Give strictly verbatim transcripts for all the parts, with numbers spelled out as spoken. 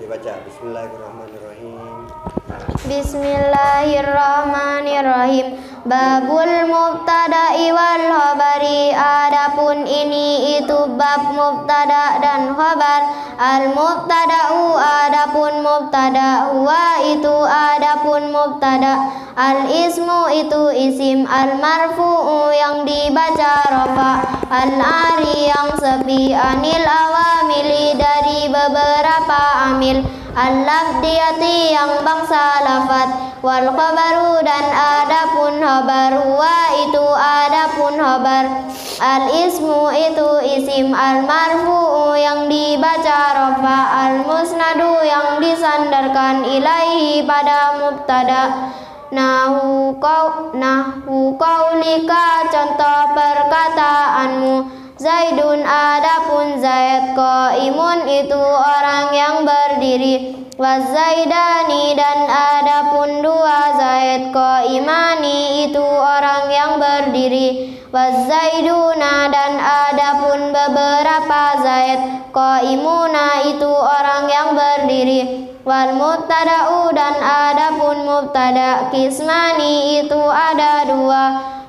Dibaca. Bismillahirrahmanirrahim. Bismillahirrahmanirrahim. Babul mubtada'i wal khabari. Adapun ini itu bab mubtada dan khabar. Al mubtada'u adapun mubtada, huwa itu adapun mubtada, al ismu itu isim, al marfu'u yang dibaca rafa, al ari yang sepi, anil awamili dari beberapa amil, al lafdiyati yang bangsa lafad, wal khabaru dan adapun khabar, huwa itu adapun khabar, al ismu itu isim, al marfu'u yang dibaca rafa, al musnadu yang disandarkan ilaihi pada mubtada. Nahwu qaw, nahwu qawlika contoh perkataanmu. Zaidun adapun Zaid, qaimun itu orang yang berdiri, wa Zaidani dan adapun dua Zaid, qaimani itu orang yang berdiri, Wazaiduna dan adapun beberapa Zaid, qaimuna itu orang yang berdiri, wal mubtada'u dan adapun mubtada, kismani itu ada dua,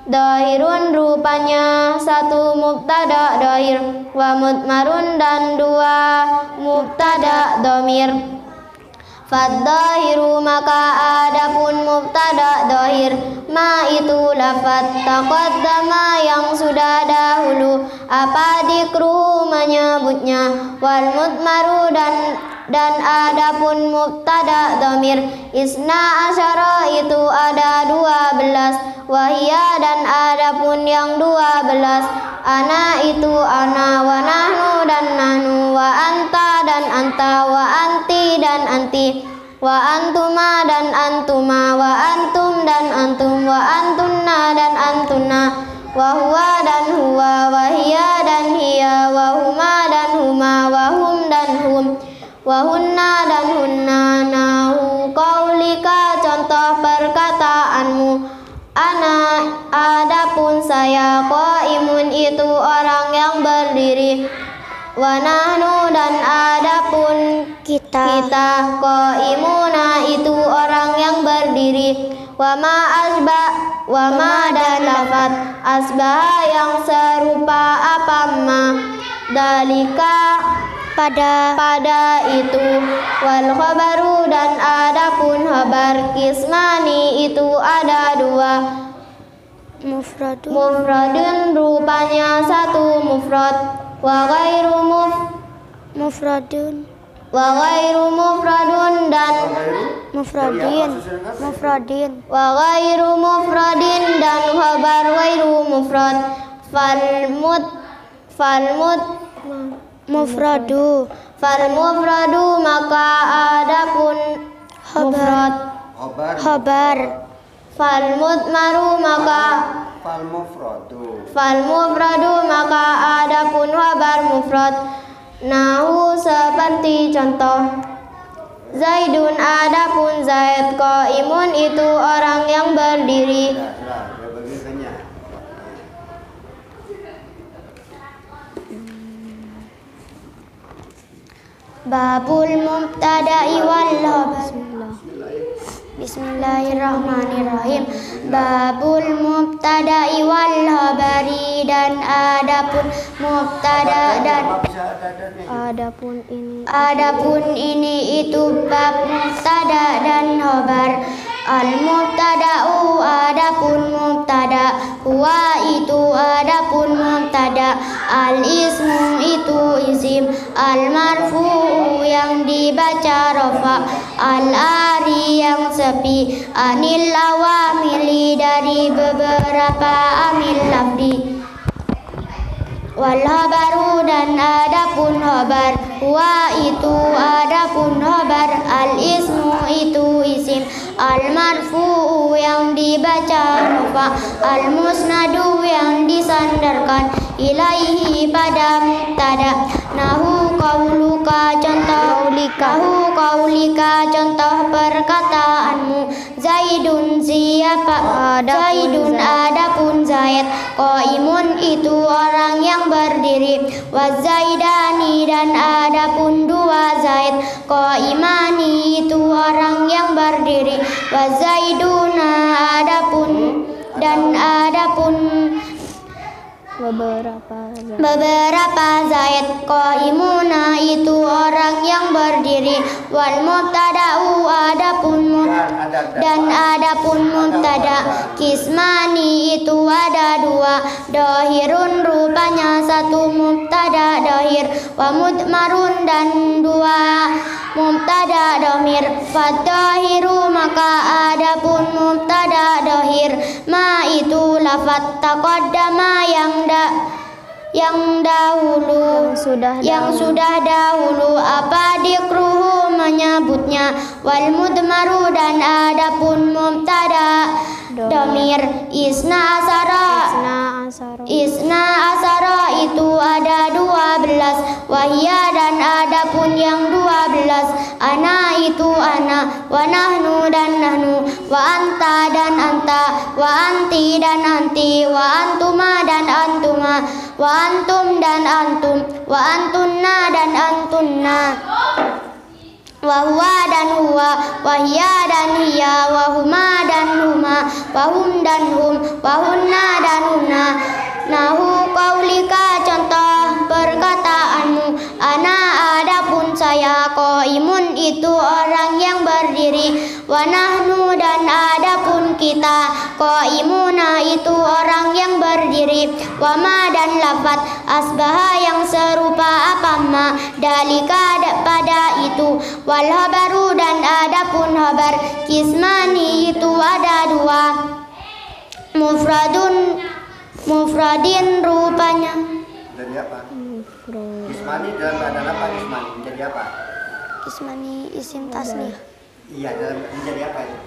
dhahirun rupanya satu mubtada dhahir, wa mudmarun dan dua mubtada dhamir. Fadzahiru maka adapun mubtada dhahir, ma itu lafad taqaddama yang sudah dahulu, apa dikruhu menyebutnya, wal mudmaru dan dan adapun mubtada dhamir, isna asyara itu ada dua belas, wahia dan adapun yang dua belas, ana itu ana, wa nahnu dan nahnu, wa anta dan anta, wa anti dan anti, wa antuma dan antuma, wa antum dan antum, wa antunna dan antunna, wa huwa dan huwa, wa hiya dan hiya, wa huma dan huma, wa hum dan hum, wa hunna dan hunna. Nahwu qaulika contoh perkataanmu. Ana adapun saya, qaimun itu orang yang berdiri, wa nahnu dan adapun kita, kita qaimuna itu orang yang berdiri, wa ma asba, wa ma dan lafad asbaha yang serupa apa ma, dalika pada pada itu, wal khabaru dan adapun khabar, kismani itu ada dua, mufradun, mufradun rupanya satu mufrad, wa ghairu muf, mufradun, wa ghairu mufradun dan mufradin, mufradin, wa ghairu mufradin dan khabar ghairu mufrad, fal mud, fal mud mufradu, fal mufradu maka adapun khabar khabar, fal mudmaru maka fal mufradu, fal mufradu maka adapun khabar mufrad. Nahwu seperti contoh, Zaidun adapun Zaid, qaimun itu orang yang berdiri. Babul mubtada'i wal khabar. Bismillahirrahmanirrahim. Babul mubtada'i wal khabari dan adapun mubtada dan adapun ini adapun ini itu bab mubtada dan khabar. Al mubtada'u adapun mubtada, huwa itu adapun mubtada, al ismu itu isim, al marfu'u yang dibaca rafa, al ari yang sepi, anil awamili dari beberapa amil lafdi, wal khabaru dan adapun khabar, huwa itu adapun khabar, al ismu itu isim, al marfu'u yang dibaca rafa, al musnadu yang disandarkan ilaihi pada mubtada. Nahwu qaulu Qauluka contoh Qauluka Qaulika contoh perkataanmu. Zaidun siapa? Zaidun adapun Zaid. Qaimun itu orang yang berdiri. Wa Zaidani dan adapun dua Zaid. Qaimani itu orang yang berdiri. Wa Zaiduna adapun dan adapun beberapa Zaid. Beberapa Zaid. Qaimuna itu orang yang berdiri. Wan mubtada'u adapun mut dan adapun mubtada'. Kismani itu ada dua. Dohirun rupanya satu mubtada' dohir. Wa mudmarun dan dua mubtada' domir. Faddohiru maka adapun mubtada' dohir. Ma itu lafat taqaddama yang da yang dahulu yang sudah dahulu, yang sudah dahulu apa dikruhu menyebutnya. Wal mudmaru dan adapun mubtada domir. Isna asara Isna asara itu ada dua belas. Wahia dan adapun yang dua belas. Ana itu ana. Wa nahnu dan nahnu. Wa anta dan anta. Wa anti dan anti. Wa antuma dan antuma. Wa antum dan antum. Wa antunna dan antunna. Wa huwa dan huwa. Wa hiya dan hiya. Wa huma dan huma. Wa hum dan hum. Wa hunna dan hunna. Nahwu qaulika contoh perkataanmu. Ana adapun saya. Qaimun itu orang yang berdiri. Wa nahnu dan adapun kita. Qaimuna itu orang yang berdiri. Wa ma dan lafat asbaha yang serupa apa ma. Dalika pada itu. Wal habaru dan adapun habar. Kismani itu ada dua. Mufradun mufradin rupanya jadi apa? Mufradin. Ismani dalam keadaan apa? Ismani menjadi apa? Ismani isim tasniyah. Iya, dalam menjadi apa itu?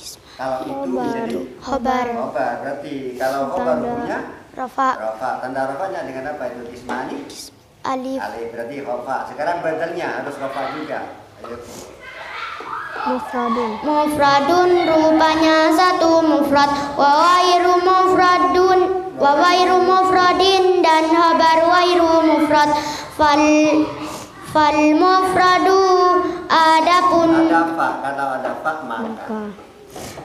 Kismani. Kalau itu menjadi khobar. Khobar berarti kalau khobar hukumnya rafa. Rafa. Tanda rafanya dengan apa itu? Ismani. Alif. Alif berarti khobar. Sekarang badalnya harus khobar juga. Ayo. Mufradun. Mufradun rupanya satu mufrad. Wa wairu mufradun. Wa wairu mufradin dan habar wairu mufrad. Fal fal mufradu adapun. Ada fa, kalau ada fa maka.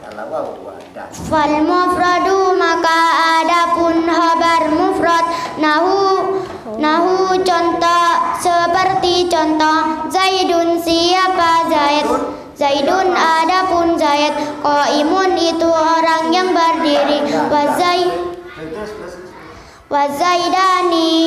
Kalau wa ada. Fal mufradu maka adapun habar mufrad. Nahwu Nahwu contoh seperti contoh. Zaidun siapa Zaid? Zaidun adapun Zaid. Qaimun itu orang yang berdiri. Wa Zaid Wa Zaidani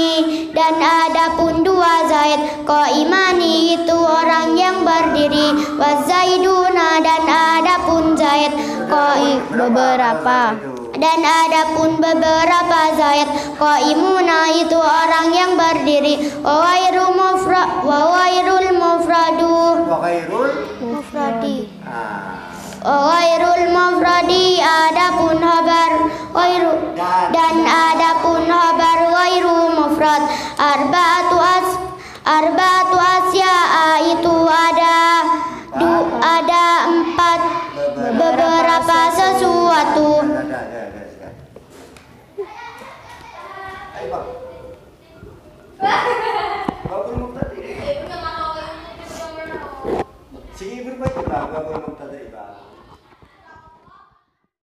dan adapun dua Zaid. Qaimani itu orang yang berdiri. Wa Zaiduna dan adapun Zaid. Qai beberapa dan adapun beberapa Zaid. Qaimuna itu orang yang berdiri. Wa wairu mufra wa wairul mufradu wa wairul mufradi. Wairul mufradi adapun habar wairu dan adapun habar wairu mufrad. Arba'atu as arba'atu asya'a itu ada du, ada empat beberapa sesuatu. Sini berbaik